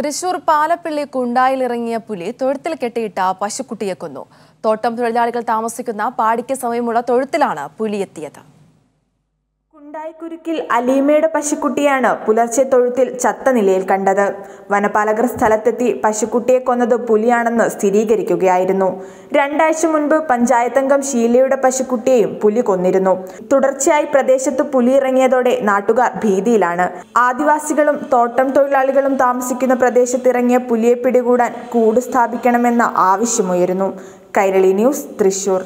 തൃശൂർ പാലപ്പിള്ളി കുണ്ടായിലിറങ്ങിയ പുലി തൊഴുത്തിൽ കെട്ടിയിട്ട പശുക്കുട്ടിയെ കൊന്നു. തോട്ടം തൊഴിലാളികൾ താമസിക്കുന്ന പാടിക്ക് സമീപമുള്ള തൊഴുത്തിലാണ് പുലി എത്തിയത്. കുണ്ടായിക്കുരുക്കിൽ അലീമയുടെ പശുക്കുട്ടിയാണ് പുലർച്ചെ തൊഴുത്തിൽ ചത്ത നിലയിൽ കണ്ടത്. വനപാലകർ സ്ഥലത്തെത്തി പശുക്കുട്ടിയെ കൊന്നത് പുലിയാണെന്ന് സ്ഥിരീകരിക്കുകയായിരുന്നു. 2 ആഴ്ച മുൻപ് പഞ്ചായത്തംഗം ഷീലയുടെ പശുക്കുട്ടിയെയും പുലി കൊന്നിരുന്നു. തുടർച്ചയായി പ്രദേശത്ത് പുലി ഇറങ്ങിയതോടെ നാട്ടുകാർ ഭീതിയിലാണ്. ആദിവാസികളും തോട്ടം തൊഴിലാളികളും താമസിക്കുന്ന പ്രദേശത്തിറങ്ങിയ പുലിയെ പിടികൂടാൻ കൂട് സ്ഥാപിക്കണമെന്ന ആവശ്യമുയരുന്നു. കൈരളി ന്യൂസ്, തൃശൂർ.